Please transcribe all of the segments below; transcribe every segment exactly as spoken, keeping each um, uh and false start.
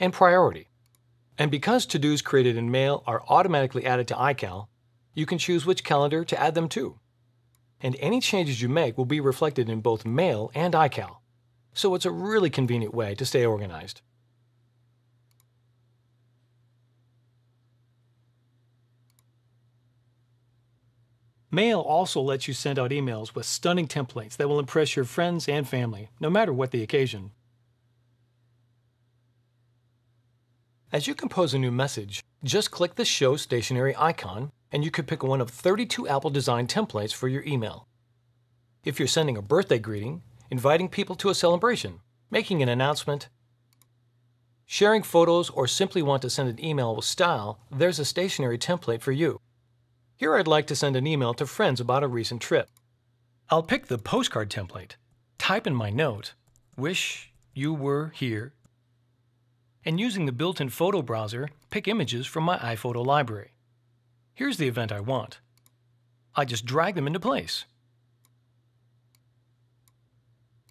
and priority. And because to-dos created in Mail are automatically added to iCal, you can choose which calendar to add them to. And any changes you make will be reflected in both Mail and iCal, so it's a really convenient way to stay organized. Mail also lets you send out emails with stunning templates that will impress your friends and family, no matter what the occasion. As you compose a new message, just click the Show Stationery icon, and you can pick one of thirty-two Apple-designed templates for your email. If you're sending a birthday greeting, inviting people to a celebration, making an announcement, sharing photos, or simply want to send an email with style, there's a stationery template for you. Here I'd like to send an email to friends about a recent trip. I'll pick the postcard template, type in my note, wish you were here, and using the built-in photo browser, pick images from my iPhoto library. Here's the event I want. I just drag them into place.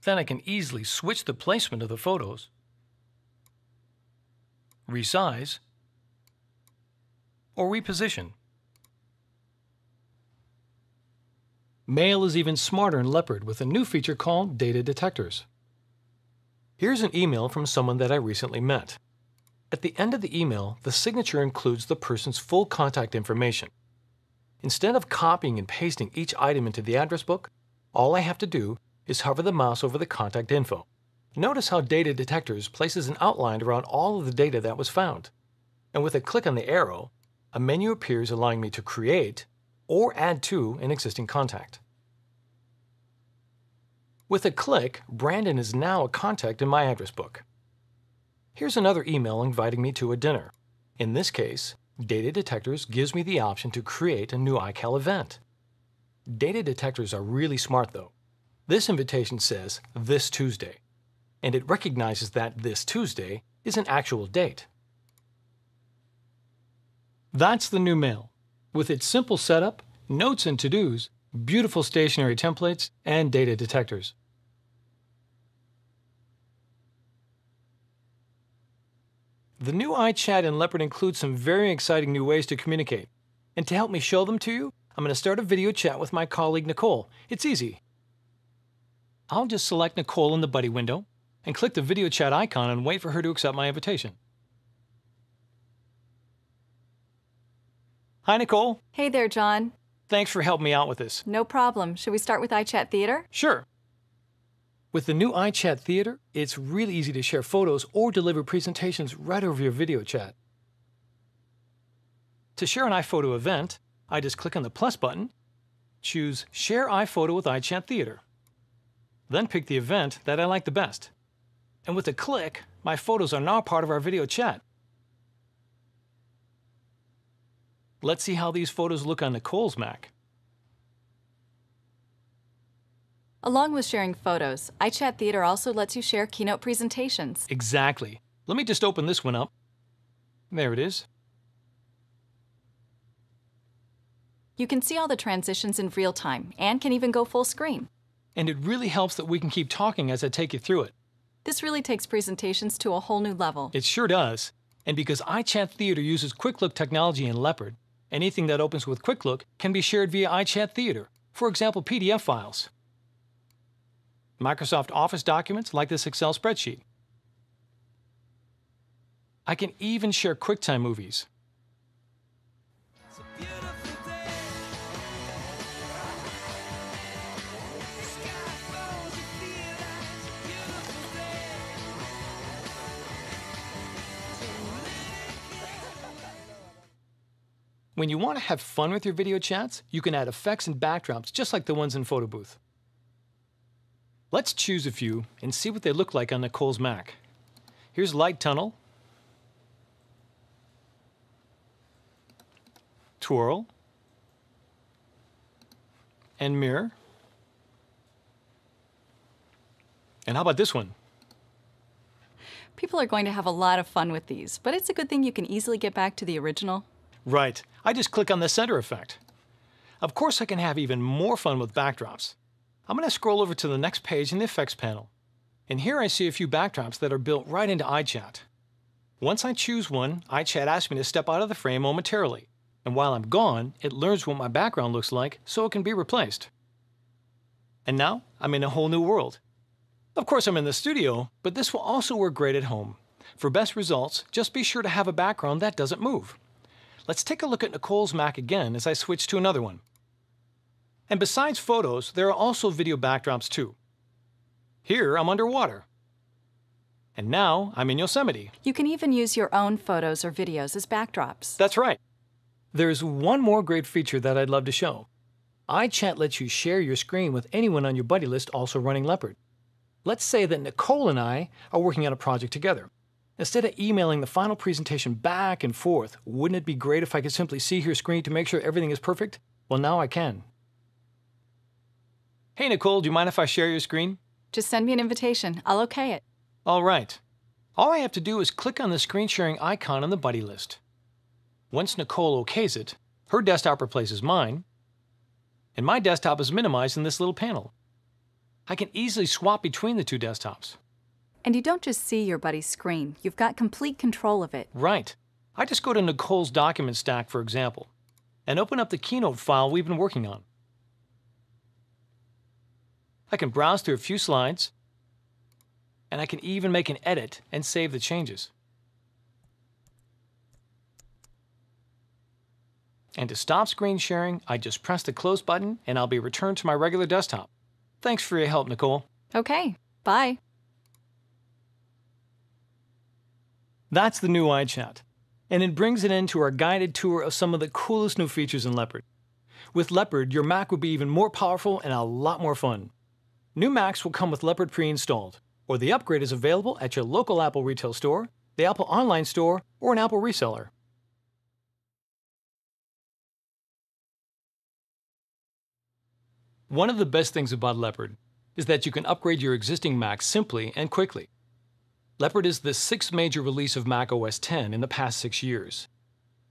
Then I can easily switch the placement of the photos, resize, or reposition. Mail is even smarter in Leopard with a new feature called Data Detectors. Here's an email from someone that I recently met. At the end of the email, the signature includes the person's full contact information. Instead of copying and pasting each item into the address book, all I have to do is hover the mouse over the contact info. Notice how Data Detectors places an outline around all of the data that was found. And with a click on the arrow, a menu appears allowing me to create or add to an existing contact. With a click, Brandon is now a contact in my address book. Here's another email inviting me to a dinner. In this case, Data Detectors gives me the option to create a new iCal event. Data Detectors are really smart though. This invitation says this Tuesday, and it recognizes that this Tuesday is an actual date. That's the new Mail. With its simple setup, notes and to-dos, beautiful stationery templates, and Data Detectors. The new iChat in Leopard includes some very exciting new ways to communicate. And to help me show them to you, I'm going to start a video chat with my colleague Nicole. It's easy. I'll just select Nicole in the Buddy window and click the video chat icon and wait for her to accept my invitation. Hi, Nicole. Hey there, John. Thanks for helping me out with this. No problem. Should we start with iChat Theater? Sure. With the new iChat Theater, it's really easy to share photos or deliver presentations right over your video chat. To share an iPhoto event, I just click on the plus button, choose Share iPhoto with iChat Theater, then pick the event that I like the best. And with a click, my photos are now part of our video chat. Let's see how these photos look on Nicole's Mac. Along with sharing photos, iChat Theater also lets you share Keynote presentations. Exactly. Let me just open this one up. There it is. You can see all the transitions in real time and can even go full screen. And it really helps that we can keep talking as I take you through it. This really takes presentations to a whole new level. It sure does. And because iChat Theater uses QuickLook technology in Leopard, anything that opens with QuickLook can be shared via iChat Theater, for example, P D F files, Microsoft Office documents like this Excel spreadsheet. I can even share QuickTime movies. When you want to have fun with your video chats, you can add effects and backdrops just like the ones in Photo Booth. Let's choose a few and see what they look like on Nicole's Mac. Here's Light Tunnel, Twirl, and Mirror. And how about this one? People are going to have a lot of fun with these, but it's a good thing you can easily get back to the original. Right. I just click on the center effect. Of course, I can have even more fun with backdrops. I'm going to scroll over to the next page in the effects panel. And here I see a few backdrops that are built right into iChat. Once I choose one, iChat asks me to step out of the frame momentarily, and while I'm gone, it learns what my background looks like so it can be replaced. And now, I'm in a whole new world. Of course I'm in the studio, but this will also work great at home. For best results, just be sure to have a background that doesn't move. Let's take a look at Nicole's Mac again as I switch to another one. And besides photos, there are also video backdrops too. Here I'm underwater. And now I'm in Yosemite. You can even use your own photos or videos as backdrops. That's right. There's one more great feature that I'd love to show. iChat lets you share your screen with anyone on your buddy list also running Leopard. Let's say that Nicole and I are working on a project together. Instead of emailing the final presentation back and forth, wouldn't it be great if I could simply see her screen to make sure everything is perfect? Well, now I can. Hey, Nicole, do you mind if I share your screen? Just send me an invitation. I'll okay it. All right. All I have to do is click on the screen sharing icon on the buddy list. Once Nicole okays it, her desktop replaces mine, and my desktop is minimized in this little panel. I can easily swap between the two desktops. And you don't just see your buddy's screen. You've got complete control of it. Right. I just go to Nicole's document stack, for example, and open up the Keynote file we've been working on. I can browse through a few slides, and I can even make an edit and save the changes. And to stop screen sharing, I just press the close button and I'll be returned to my regular desktop. Thanks for your help, Nicole. Okay, bye. That's the new iChat, and it brings an end to our guided tour of some of the coolest new features in Leopard. With Leopard, your Mac will be even more powerful and a lot more fun. New Macs will come with Leopard pre-installed, or the upgrade is available at your local Apple retail store, the Apple online store, or an Apple reseller. One of the best things about Leopard is that you can upgrade your existing Mac simply and quickly. Leopard is the sixth major release of Mac O S ten in the past six years.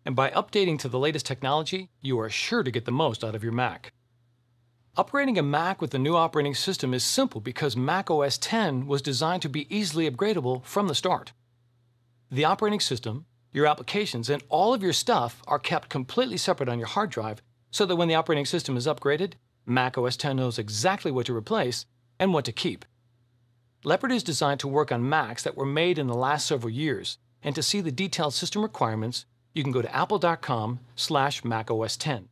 And by updating to the latest technology, you are sure to get the most out of your Mac. Upgrading a Mac with the new operating system is simple because Mac O S ten was designed to be easily upgradable from the start. The operating system, your applications, and all of your stuff are kept completely separate on your hard drive so that when the operating system is upgraded, Mac O S ten knows exactly what to replace and what to keep. Leopard is designed to work on Macs that were made in the last several years, and to see the detailed system requirements, you can go to apple dot com slash Mac O S ten.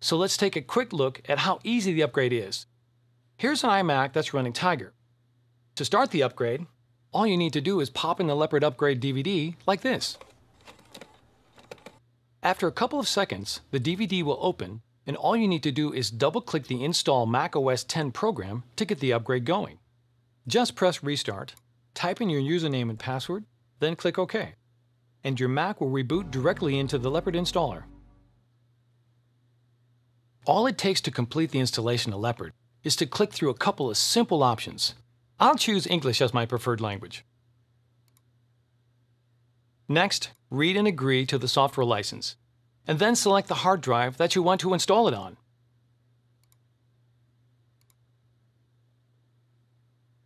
So let's take a quick look at how easy the upgrade is. Here's an iMac that's running Tiger. To start the upgrade, all you need to do is pop in the Leopard Upgrade D V D like this. After a couple of seconds, the D V D will open, and all you need to do is double-click the Install Mac O S ten program to get the upgrade going. Just press Restart, type in your username and password, then click OK. And your Mac will reboot directly into the Leopard installer. All it takes to complete the installation of Leopard is to click through a couple of simple options. I'll choose English as my preferred language. Next, read and agree to the software license, and then select the hard drive that you want to install it on.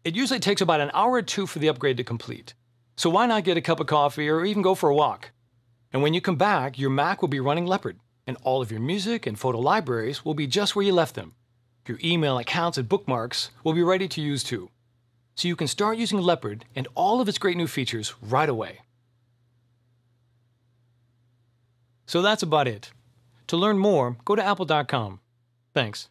It usually takes about an hour or two for the upgrade to complete. So why not get a cup of coffee or even go for a walk? And when you come back, your Mac will be running Leopard, and all of your music and photo libraries will be just where you left them. Your email accounts and bookmarks will be ready to use too. So you can start using Leopard and all of its great new features right away. So that's about it. To learn more, go to apple dot com. Thanks.